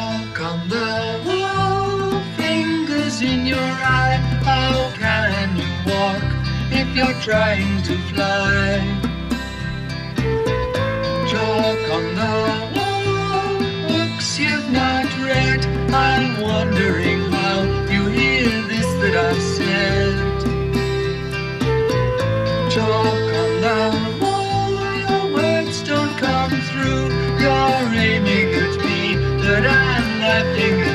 walk on the wall, fingers in your eye. How can you walk if you're trying to fly? Chalk on the wall, books you've not read. I'm wondering how you hear this that I've said. Chalk on the wall, your words don't come through. You're aiming at me, that I'm laughing at.